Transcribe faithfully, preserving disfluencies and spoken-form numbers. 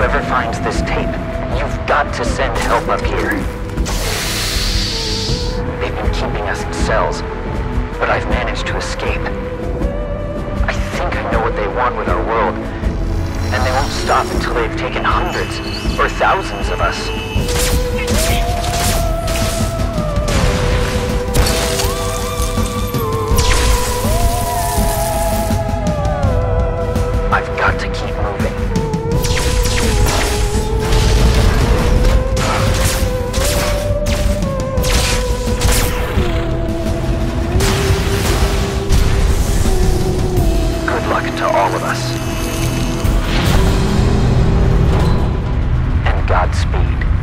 Whoever finds this tape, you've got to send help up here. They've been keeping us in cells, but I've managed to escape. I think I know what they want with our world, and they won't stop until they've taken hundreds or thousands of us. Godspeed.